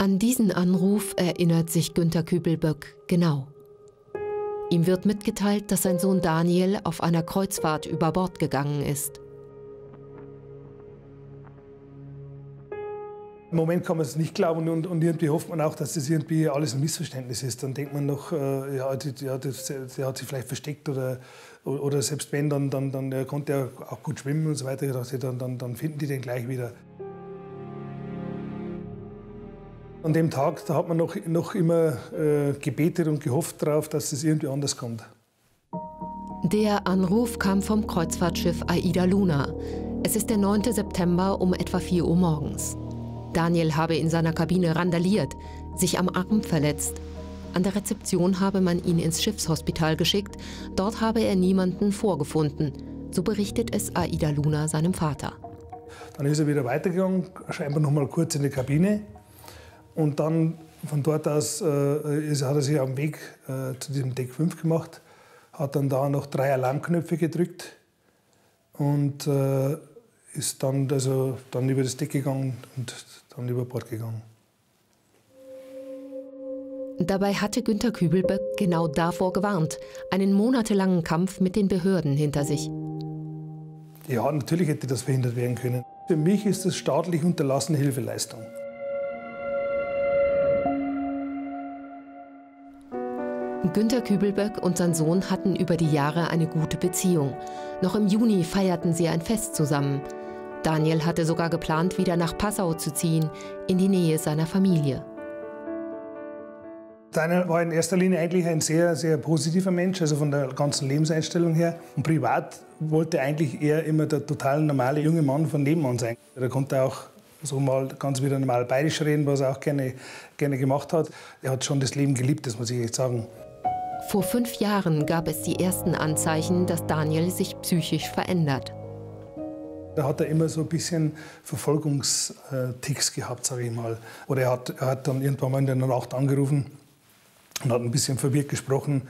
An diesen Anruf erinnert sich Günther Küblböck genau. Ihm wird mitgeteilt, dass sein Sohn Daniel auf einer Kreuzfahrt über Bord gegangen ist. Im Moment kann man es nicht glauben und irgendwie hofft man auch, dass das irgendwie alles ein Missverständnis ist. Dann denkt man noch, der hat sich vielleicht versteckt oder selbst wenn, dann konnte er auch gut schwimmen und so weiter. Dann finden die den gleich wieder. An dem Tag, da hat man noch immer gebetet und gehofft darauf, dass es irgendwie anders kommt. Der Anruf kam vom Kreuzfahrtschiff AIDA Luna. Es ist der 9. September um etwa 4 Uhr morgens. Daniel habe in seiner Kabine randaliert, sich am Arm verletzt. An der Rezeption habe man ihn ins Schiffshospital geschickt. Dort habe er niemanden vorgefunden. So berichtet es AIDA Luna seinem Vater. Dann ist er wieder weitergegangen, scheinbar noch mal kurz in die Kabine. Und dann von dort aus hat er sich am Weg zu diesem Deck 5 gemacht, hat dann da noch 3 Alarmknöpfe gedrückt und ist dann, dann über das Deck gegangen und dann über Bord gegangen. Dabei hatte Günther Küblböck genau davor gewarnt, einen monatelangen Kampf mit den Behörden hinter sich. Ja, natürlich hätte das verhindert werden können. Für mich ist das staatlich unterlassene Hilfeleistung. Günther Küblböck und sein Sohn hatten über die Jahre eine gute Beziehung. Noch im Juni feierten sie ein Fest zusammen. Daniel hatte sogar geplant, wieder nach Passau zu ziehen, in die Nähe seiner Familie. Daniel war in erster Linie eigentlich ein sehr, sehr positiver Mensch, also von der ganzen Lebenseinstellung her. Und privat wollte eigentlich er immer der total normale junge Mann von nebenan sein. Er konnte auch so mal ganz wieder normal bayerisch reden, was er auch gerne gemacht hat. Er hat schon das Leben geliebt, das muss ich echt sagen. Vor 5 Jahren gab es die ersten Anzeichen, dass Daniel sich psychisch verändert. Da hat er immer so ein bisschen Verfolgungsticks gehabt, sage ich mal. Oder er hat dann irgendwann mal in der Nacht angerufen und hat ein bisschen verwirrt gesprochen.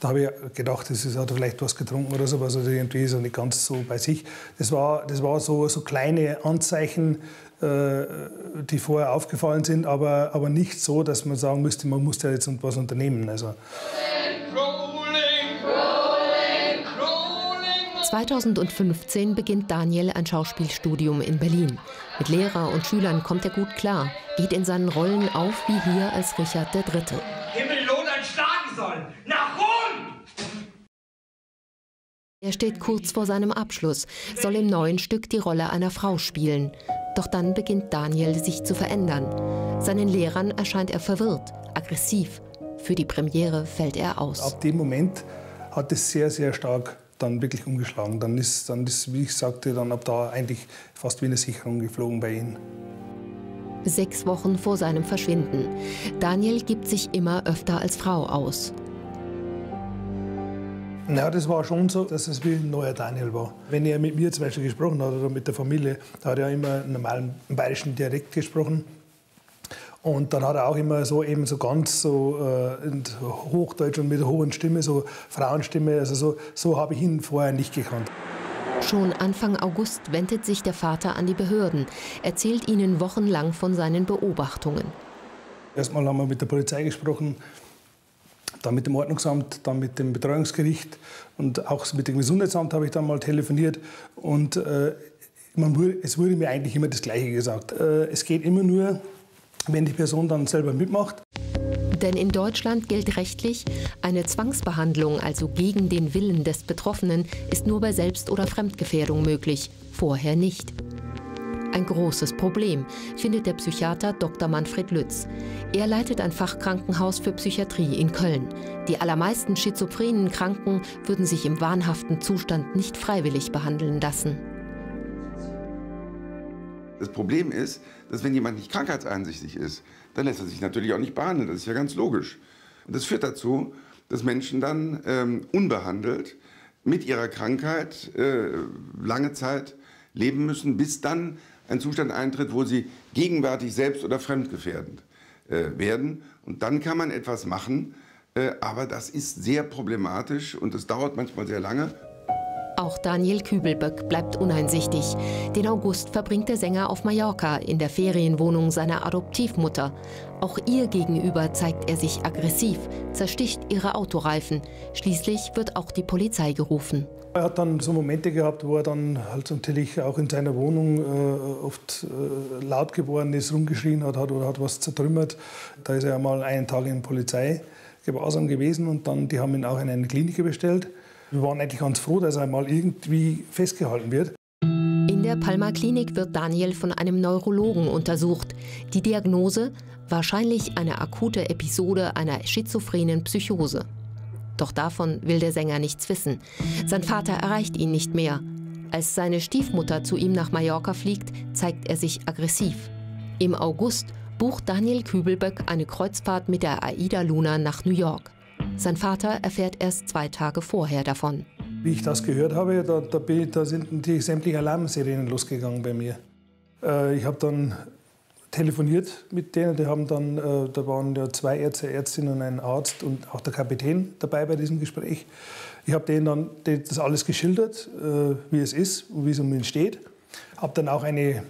Da habe ich gedacht, das hat er vielleicht was getrunken oder so, also irgendwie ist er nicht ganz so bei sich. Das war so kleine Anzeichen, die vorher aufgefallen sind, aber nicht so, dass man sagen müsste, man muss da jetzt was unternehmen. Also. 2015 beginnt Daniel ein Schauspielstudium in Berlin. Mit Lehrer und Schülern kommt er gut klar, geht in seinen Rollen auf wie hier als Richard III. Himmel, Lohn an Schlagen sollen! Nach Rom! Er steht kurz vor seinem Abschluss, soll im neuen Stück die Rolle einer Frau spielen. Doch dann beginnt Daniel, sich zu verändern. Seinen Lehrern erscheint er verwirrt, aggressiv. Für die Premiere fällt er aus. Ab dem Moment hat es sehr, sehr stark dann wirklich umgeschlagen. Dann ist, wie ich sagte, dann ab da eigentlich fast wie eine Sicherung geflogen bei ihm. 6 Wochen vor seinem Verschwinden. Daniel gibt sich immer öfter als Frau aus. Na, das war schon so, dass es wie ein neuer Daniel war. Wenn er mit mir zum Beispiel gesprochen hat oder mit der Familie, da hat er immer einen normalen bayerischen Dialekt gesprochen. Und dann hat er auch immer so eben so ganz so in Hochdeutsch und mit einer hohen Stimme, so Frauenstimme, also so habe ich ihn vorher nicht gekannt. Schon Anfang August wendet sich der Vater an die Behörden, erzählt ihnen wochenlang von seinen Beobachtungen. Erstmal haben wir mit der Polizei gesprochen, dann mit dem Ordnungsamt, dann mit dem Betreuungsgericht und auch mit dem Gesundheitsamt habe ich dann mal telefoniert und es wurde mir eigentlich immer das Gleiche gesagt. Es geht immer nur, wenn die Person dann selber mitmacht. Denn in Deutschland gilt rechtlich, eine Zwangsbehandlung, also gegen den Willen des Betroffenen, ist nur bei Selbst- oder Fremdgefährdung möglich, vorher nicht. Ein großes Problem, findet der Psychiater Dr. Manfred Lütz. Er leitet ein Fachkrankenhaus für Psychiatrie in Köln. Die allermeisten schizophrenen Kranken würden sich im wahnhaften Zustand nicht freiwillig behandeln lassen. Das Problem ist, dass wenn jemand nicht krankheitseinsichtig ist, dann lässt er sich natürlich auch nicht behandeln. Das ist ja ganz logisch. Und das führt dazu, dass Menschen dann unbehandelt mit ihrer Krankheit lange Zeit leben müssen, bis dann ein Zustand eintritt, wo sie gegenwärtig selbst- oder fremdgefährdend werden. Und dann kann man etwas machen, aber das ist sehr problematisch und das dauert manchmal sehr lange. Auch Daniel Küblböck bleibt uneinsichtig. Den August verbringt der Sänger auf Mallorca in der Ferienwohnung seiner Adoptivmutter. Auch ihr gegenüber zeigt er sich aggressiv, zersticht ihre Autoreifen. Schließlich wird auch die Polizei gerufen. Er hat dann so Momente gehabt, wo er dann halt natürlich auch in seiner Wohnung oft laut geworden ist, rumgeschrien hat oder hat was zertrümmert. Da ist er mal einen Tag in Polizeigewahrsam gewesen und dann, die haben ihn auch in eine Klinik bestellt. Wir waren eigentlich ganz froh, dass er mal irgendwie festgehalten wird. In der Palma-Klinik wird Daniel von einem Neurologen untersucht. Die Diagnose: wahrscheinlich eine akute Episode einer schizophrenen Psychose. Doch davon will der Sänger nichts wissen. Sein Vater erreicht ihn nicht mehr. Als seine Stiefmutter zu ihm nach Mallorca fliegt, zeigt er sich aggressiv. Im August bucht Daniel Küblböck eine Kreuzfahrt mit der AIDA Luna nach New York. Sein Vater erfährt erst 2 Tage vorher davon. Wie ich das gehört habe, da sind natürlich sämtliche Alarmsirenen losgegangen bei mir. Ich habe dann telefoniert mit denen. Da waren ja 2 Ärzte, Ärztinnen und ein Arzt und auch der Kapitän dabei bei diesem Gespräch. Ich habe denen dann das alles geschildert, wie es ist und wie es um ihn steht. Habe dann auch eine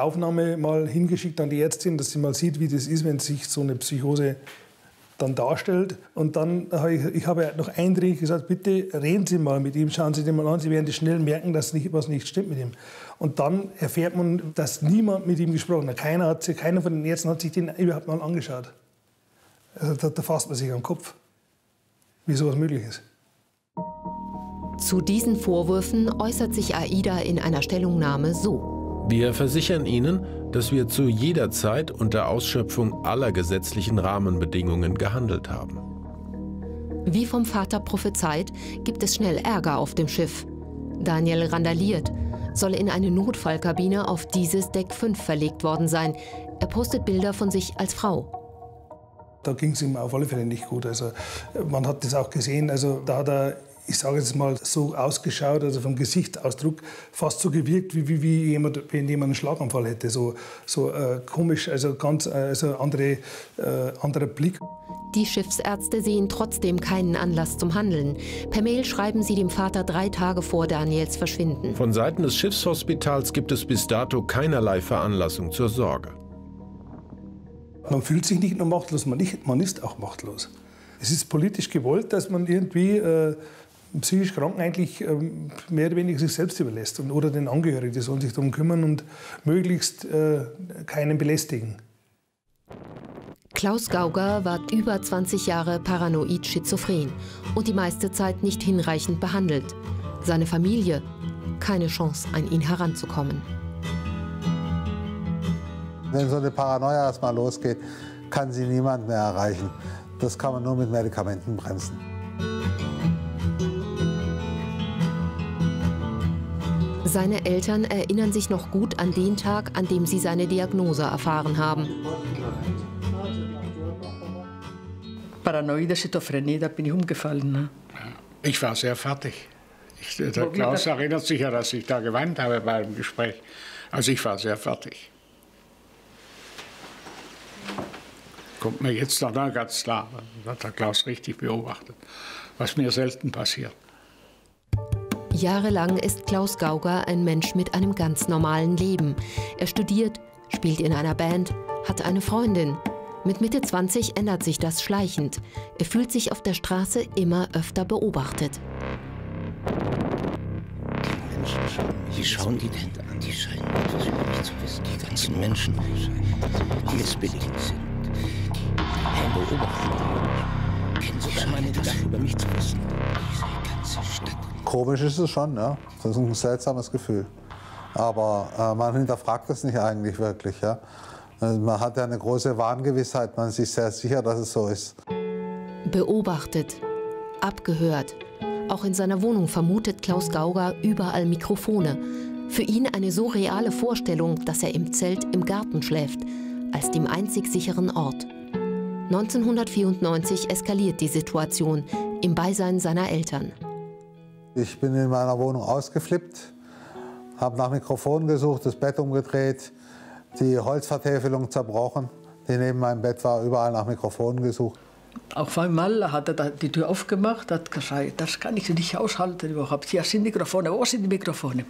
Aufnahme mal hingeschickt an die Ärztin, dass sie mal sieht, wie das ist, wenn sich so eine Psychose dann darstellt. Und dann habe ich noch eindringlich gesagt, bitte reden Sie mal mit ihm, schauen Sie den mal an, Sie werden das schnell merken, dass was nicht stimmt mit ihm. Und dann erfährt man, dass niemand mit ihm gesprochen hat. Keiner von den Ärzten hat sich den überhaupt mal angeschaut. Also da fasst man sich am Kopf, wie sowas möglich ist. Zu diesen Vorwürfen äußert sich AIDA in einer Stellungnahme so. Wir versichern Ihnen, dass wir zu jeder Zeit unter Ausschöpfung aller gesetzlichen Rahmenbedingungen gehandelt haben. Wie vom Vater prophezeit, gibt es schnell Ärger auf dem Schiff. Daniel randaliert, soll in eine Notfallkabine auf dieses Deck 5 verlegt worden sein. Er postet Bilder von sich als Frau. Da ging es ihm auf alle Fälle nicht gut. Also, man hat das auch gesehen, also da hat er, ich sage jetzt mal, so ausgeschaut, also vom Gesichtsausdruck fast so gewirkt, wie jemand, wenn jemand einen Schlaganfall hätte. So komisch, also ganz anderer Blick. Die Schiffsärzte sehen trotzdem keinen Anlass zum Handeln. Per Mail schreiben sie dem Vater 3 Tage vor Daniels Verschwinden. Von Seiten des Schiffshospitals gibt es bis dato keinerlei Veranlassung zur Sorge. Man fühlt sich nicht nur machtlos, man ist auch machtlos. Es ist politisch gewollt, dass man irgendwie psychisch Kranken eigentlich mehr oder weniger sich selbst überlässt oder den Angehörigen, die sollen sich darum kümmern und möglichst keinen belästigen. Klaus Gauger war über 20 Jahre paranoid schizophren und die meiste Zeit nicht hinreichend behandelt. Seine Familie keine Chance, an ihn heranzukommen. Wenn so eine Paranoia erstmal losgeht, kann sie niemand mehr erreichen. Das kann man nur mit Medikamenten bremsen. Seine Eltern erinnern sich noch gut an den Tag, an dem sie seine Diagnose erfahren haben. Paranoide Schizophrenie, da bin ich umgefallen. Ne? Ich war sehr fertig. Der Klaus erinnert sich ja, dass ich da geweint habe bei dem Gespräch. Also ich war sehr fertig. Kommt mir jetzt noch ganz klar. Das hat der Klaus richtig beobachtet, was mir selten passiert. Jahrelang ist Klaus Gauger ein Mensch mit einem ganz normalen Leben. Er studiert, spielt in einer Band, hat eine Freundin. Mit Mitte 20 ändert sich das schleichend. Er fühlt sich auf der Straße immer öfter beobachtet. Die Menschen schauen mich, wie schauen die denn an? Die scheinen etwas über mich zu wissen. Die ganzen Menschen, die missbilligend sind. Komisch ist es schon, ne? Das ist ein seltsames Gefühl. Aber man hinterfragt es nicht eigentlich wirklich. Ja? Man hat ja eine große Wahngewissheit, man ist sich sehr sicher, dass es so ist. Beobachtet, abgehört. Auch in seiner Wohnung vermutet Klaus Gauger überall Mikrofone. Für ihn eine so reale Vorstellung, dass er im Zelt im Garten schläft, als dem einzig sicheren Ort. 1994 eskaliert die Situation im Beisein seiner Eltern. Ich bin in meiner Wohnung ausgeflippt, habe nach Mikrofonen gesucht, das Bett umgedreht, die Holzvertäfelung zerbrochen, die neben meinem Bett war, überall nach Mikrofonen gesucht. Auf einmal hat er die Tür aufgemacht, hat gesagt, das kann ich nicht aushalten überhaupt. Hier sind Mikrofone, wo sind die Mikrofone?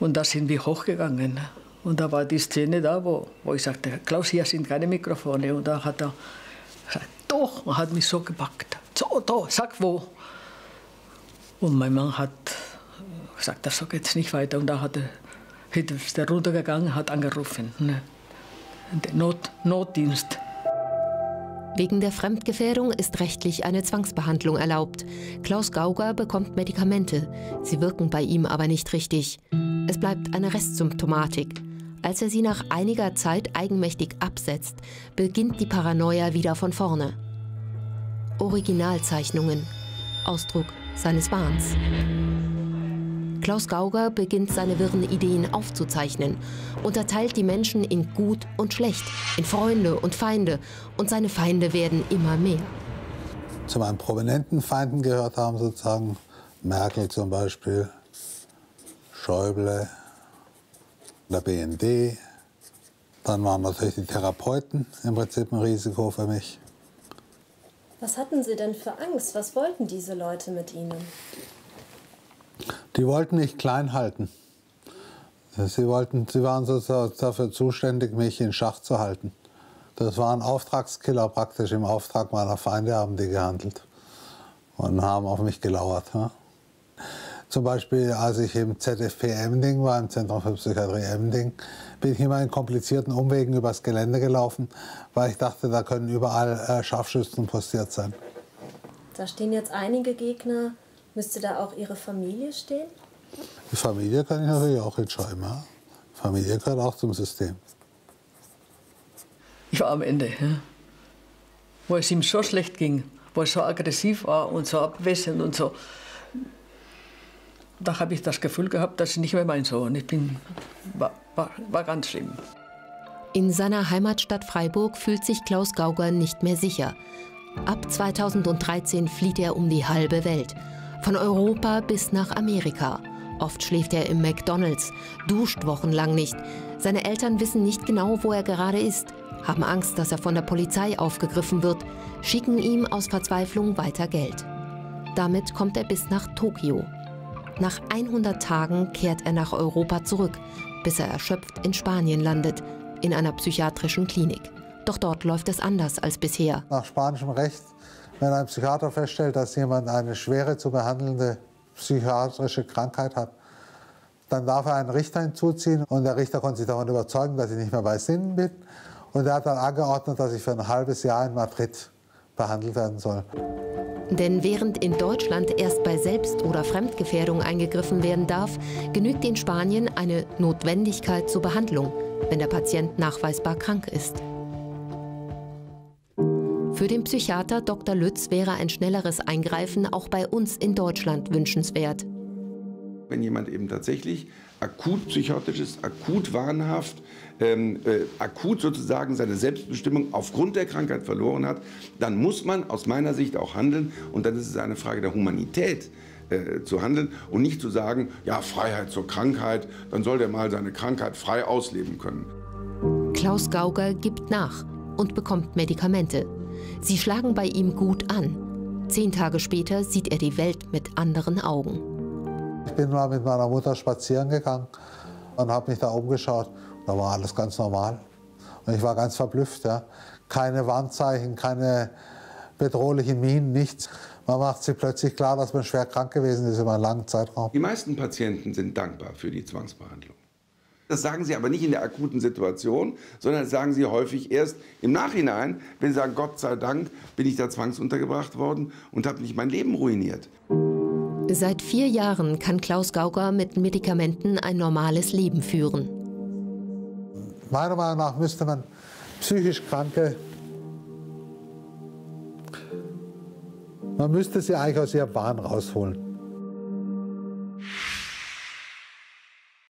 Und da sind wir hochgegangen. Und da war die Szene da, wo ich sagte, Klaus, hier sind keine Mikrofone. Und da hat er gesagt, doch, und hat mich so gepackt. So, doch, sag wo. Und mein Mann hat gesagt, das geht jetzt nicht weiter. Und da hat er runtergegangen, hat angerufen. Notdienst. Wegen der Fremdgefährdung ist rechtlich eine Zwangsbehandlung erlaubt. Klaus Gauger bekommt Medikamente. Sie wirken bei ihm aber nicht richtig. Es bleibt eine Restsymptomatik. Als er sie nach einiger Zeit eigenmächtig absetzt, beginnt die Paranoia wieder von vorne. Originalzeichnungen. Ausdruck seines Wahns. Klaus Gauger beginnt, seine wirren Ideen aufzuzeichnen, unterteilt die Menschen in gut und schlecht, in Freunde und Feinde. Und seine Feinde werden immer mehr. Zu meinen prominenten Feinden gehört haben sozusagen Merkel zum Beispiel, Schäuble, der BND. Dann waren natürlich die Therapeuten im Prinzip ein Risiko für mich. Was hatten Sie denn für Angst? Was wollten diese Leute mit Ihnen? Die wollten mich klein halten. Sie waren sozusagen dafür zuständig, mich in Schach zu halten. Das waren Auftragskiller praktisch. Im Auftrag meiner Feinde haben die gehandelt und haben auf mich gelauert. Ja. Zum Beispiel, als ich im ZFP M-Ding war, im Zentrum für Psychiatrie M-Ding, bin ich immer in komplizierten Umwegen übers Gelände gelaufen, weil ich dachte, da können überall Scharfschützen postiert sein. Da stehen jetzt einige Gegner. Müsste da auch Ihre Familie stehen? Die Familie kann ich natürlich auch entscheiden. Ja? Familie gehört auch zum System. Ich war am Ende. Ja? Wo es ihm so schlecht ging, wo er so aggressiv war und so abwesend und so. Da habe ich das Gefühl gehabt, das ist nicht mehr mein Sohn. War ganz schlimm. In seiner Heimatstadt Freiburg fühlt sich Klaus Gauger nicht mehr sicher. Ab 2013 flieht er um die halbe Welt. Von Europa bis nach Amerika. Oft schläft er im McDonald's, duscht wochenlang nicht. Seine Eltern wissen nicht genau, wo er gerade ist, haben Angst, dass er von der Polizei aufgegriffen wird, schicken ihm aus Verzweiflung weiter Geld. Damit kommt er bis nach Tokio. Nach 100 Tagen kehrt er nach Europa zurück, bis er erschöpft in Spanien landet, in einer psychiatrischen Klinik. Doch dort läuft es anders als bisher. Nach spanischem Recht, wenn ein Psychiater feststellt, dass jemand eine schwere zu behandelnde psychiatrische Krankheit hat, dann darf er einen Richter hinzuziehen. Und der Richter konnte sich davon überzeugen, dass ich nicht mehr bei Sinnen bin. Und er hat dann angeordnet, dass ich für ein halbes Jahr in Madrid behandelt werden soll. Denn während in Deutschland erst bei Selbst- oder Fremdgefährdung eingegriffen werden darf, genügt in Spanien eine Notwendigkeit zur Behandlung, wenn der Patient nachweisbar krank ist. Für den Psychiater Dr. Lütz wäre ein schnelleres Eingreifen auch bei uns in Deutschland wünschenswert. Wenn jemand eben tatsächlich akut psychotisch ist, akut wahnhaft, akut sozusagen seine Selbstbestimmung aufgrund der Krankheit verloren hat, dann muss man aus meiner Sicht auch handeln. Und dann ist es eine Frage der Humanität zu handeln und nicht zu sagen, ja, Freiheit zur Krankheit, dann soll der mal seine Krankheit frei ausleben können. Klaus Gauger gibt nach und bekommt Medikamente. Sie schlagen bei ihm gut an. 10 Tage später sieht er die Welt mit anderen Augen. Ich bin mal mit meiner Mutter spazieren gegangen und habe mich da umgeschaut. Da war alles ganz normal. Und ich war ganz verblüfft. Ja. Keine Warnzeichen, keine bedrohlichen Mienen, nichts. Man macht sich plötzlich klar, dass man schwer krank gewesen ist über einen langen Zeitraum. Die meisten Patienten sind dankbar für die Zwangsbehandlung. Das sagen sie aber nicht in der akuten Situation, sondern das sagen sie häufig erst im Nachhinein, wenn sie sagen, Gott sei Dank bin ich da zwangsuntergebracht worden und habe nicht mein Leben ruiniert. Seit 4 Jahren kann Klaus Gauger mit Medikamenten ein normales Leben führen. Meiner Meinung nach müsste man psychisch Kranke, man müsste sie eigentlich aus ihrer Bahn rausholen.